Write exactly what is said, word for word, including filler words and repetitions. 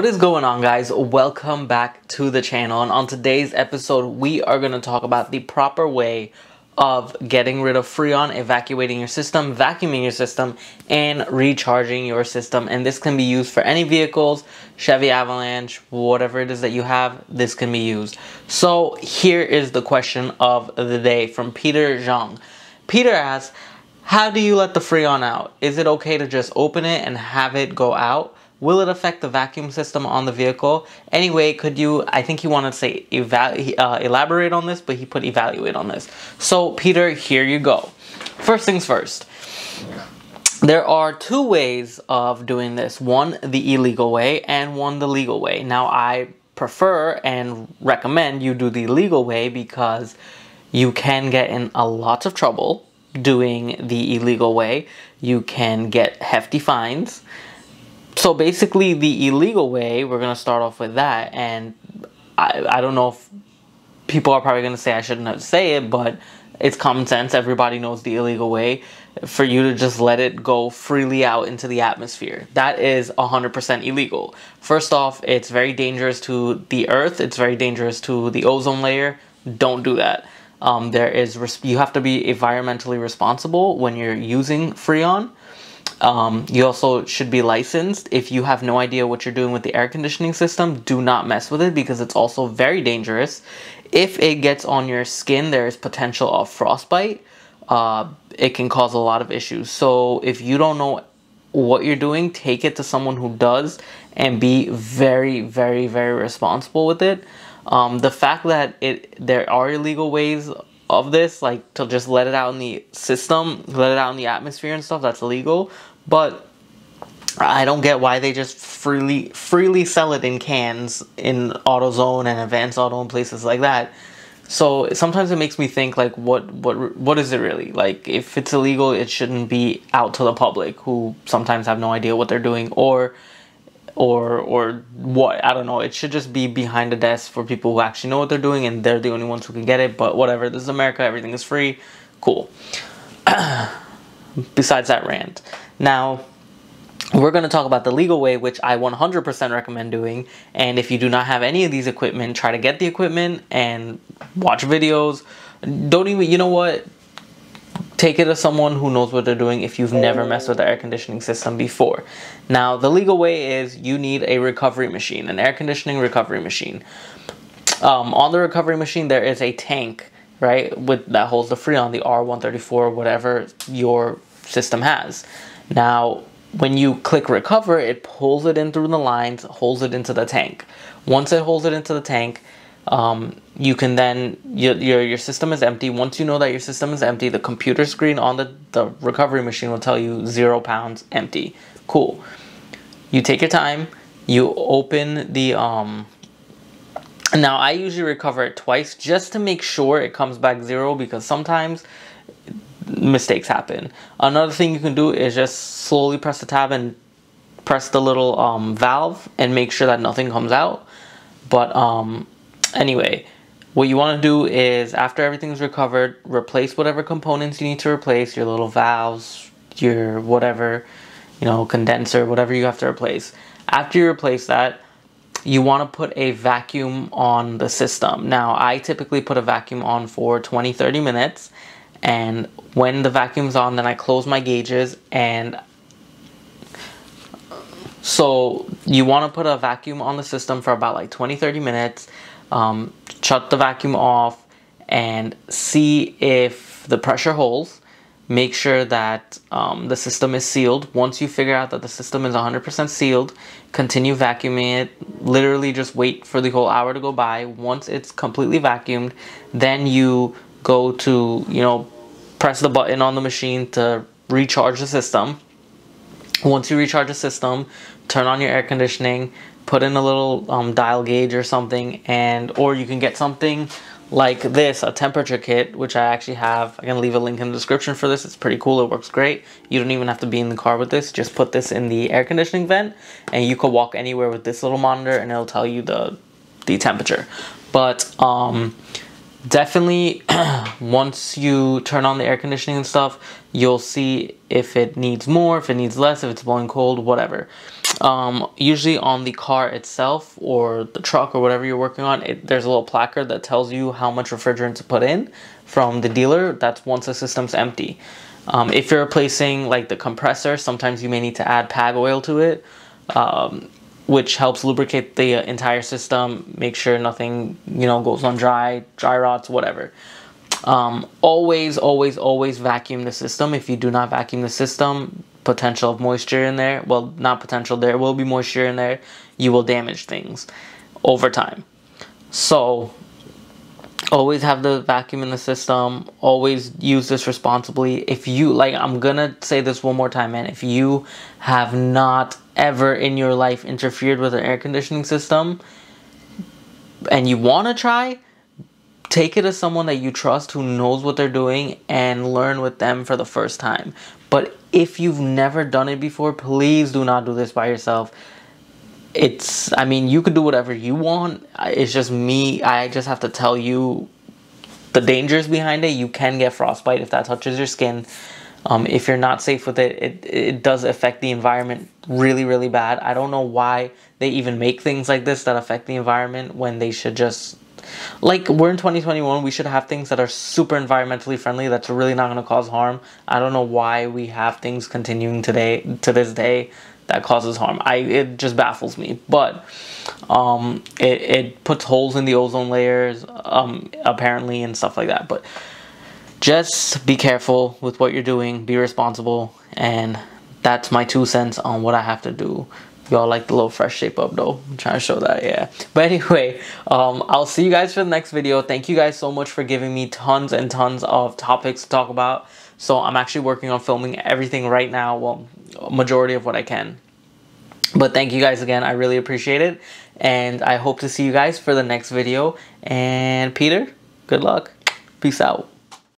What is going on, guys? Welcome back to the channel, and on today's episode we are going to talk about the proper way of getting rid of Freon, evacuating your system, vacuuming your system, and recharging your system. And this can be used for any vehicles, Chevy Avalanche, whatever it is that you have, this can be used. So here is the question of the day from Peter Zhang. Peter asks, how do you let the Freon out? Is it okay to just open it and have it go out? Will it affect the vacuum system on the vehicle? Anyway, could you, I think he wanted to say eva- uh, elaborate on this, but he put evaluate on this. So Peter, here you go. First things first. There are two ways of doing this. One, the illegal way, and one, the legal way. Now, I prefer and recommend you do the legal way because you can get in a lot of trouble doing the illegal way. You can get hefty fines. So basically, the illegal way, we're going to start off with that, and I, I don't know if people are probably going to say I shouldn't say it, but it's common sense. Everybody knows the illegal way for you to just let it go freely out into the atmosphere. That is one hundred percent illegal. First off, it's very dangerous to the earth. It's very dangerous to the ozone layer. Don't do that. Um, there is res- you have to be environmentally responsible when you're using Freon. Um, you also should be licensed. If you have no idea what you're doing with the air conditioning system, do not mess with it because it's also very dangerous. If it gets on your skin, there is potential of frostbite. Uh, it can cause a lot of issues. So if you don't know what you're doing, take it to someone who does and be very, very, very responsible with it. Um, the fact that it there are illegal ways of this, like to just let it out in the system, let it out in the atmosphere and stuff, that's illegal, but I don't get why they just freely freely sell it in cans in AutoZone and Advance Auto and places like that. So sometimes it makes me think, like, what what what is it really? Like, if it's illegal, it shouldn't be out to the public, who sometimes have no idea what they're doing, or or or what, I don't know. It should just be behind the desk for people who actually know what they're doing, and they're the only ones who can get it. But whatever, this is America, everything is free, cool. Besides that rant, now we're going to talk about the legal way, which I one hundred percent recommend doing. And if you do not have any of these equipment, try to get the equipment and watch videos. Don't even, you know what, take it to someone who knows what they're doing if you've never messed with the air conditioning system before. Now, the legal way is you need a recovery machine, an air conditioning recovery machine. Um, on the recovery machine, there is a tank, right, with that holds the Freon, the R one thirty-four, whatever your system has. Now, when you click recover, it pulls it in through the lines, holds it into the tank. Once it holds it into the tank, Um, you can then, your, your, your system is empty. Once you know that your system is empty, the computer screen on the, the recovery machine will tell you zero pounds empty. Cool. You take your time, you open the, um, now I usually recover it twice just to make sure it comes back zero because sometimes mistakes happen. Another thing you can do is just slowly press the tab and press the little, um, valve and make sure that nothing comes out. But, um, anyway, what you want to do is, after everything's recovered, replace whatever components you need to replace, your little valves, your whatever, you know, condenser, whatever you have to replace. After you replace that, you want to put a vacuum on the system. Now, I typically put a vacuum on for twenty to thirty minutes, and when the vacuum's on, then I close my gauges. And so you want to put a vacuum on the system for about like twenty to thirty minutes. Um, shut the vacuum off and see if the pressure holds. Make sure that um, the system is sealed. Once you figure out that the system is one hundred percent sealed, continue vacuuming it. Literally just wait for the whole hour to go by. Once it's completely vacuumed, then you go to, you know, press the button on the machine to recharge the system. Once you recharge the system, turn on your air conditioning, put in a little um, dial gauge or something, and or you can get something like this, a temperature kit, which I actually have. I'm going to leave a link in the description for this. It's pretty cool. It works great. You don't even have to be in the car with this. Just put this in the air conditioning vent, and you could walk anywhere with this little monitor, and it'll tell you the, the temperature. But um, definitely, once you turn on the air conditioning and stuff, you'll see if it needs more, if it needs less, if it's blowing cold, whatever. Um, usually on the car itself or the truck or whatever you're working on, it, there's a little placard that tells you how much refrigerant to put in from the dealer. That's once the system's empty. Um, if you're replacing like the compressor, sometimes you may need to add P A G oil to it, um, which helps lubricate the entire system, make sure nothing, you know, goes on dry, dry rots, whatever. Um, always, always, always vacuum the system. If you do not vacuum the system, potential of moisture in there, well, not potential, there will be moisture in there. You will damage things over time. So always have the vacuum in the system. Always use this responsibly. If you, like, I'm gonna say this one more time, man, if you have not ever in your life interfered with an air conditioning system and you want to try, take it as someone that you trust who knows what they're doing and learn with them for the first time. But if you've never done it before, please do not do this by yourself. It's, I mean, you could do whatever you want. It's just me. I just have to tell you the dangers behind it. You can get frostbite if that touches your skin. Um, if you're not safe with it, it, it does affect the environment really, really bad. I don't know why they even make things like this that affect the environment when they should just... Like, we're in twenty twenty-one, we should have things that are super environmentally friendly, that's really not going to cause harm. I don't know why we have things continuing today, to this day, that causes harm. I it just baffles me. But um it, it puts holes in the ozone layers, um apparently, and stuff like that. But just be careful with what you're doing, be responsible, and that's my two cents on what I have to do. Y'all like the little fresh shape up though. I'm trying to show that, yeah. But anyway, um, I'll see you guys for the next video. Thank you guys so much for giving me tons and tons of topics to talk about. So I'm actually working on filming everything right now. Well, majority of what I can. But thank you guys again. I really appreciate it. And I hope to see you guys for the next video. And Peter, good luck. Peace out.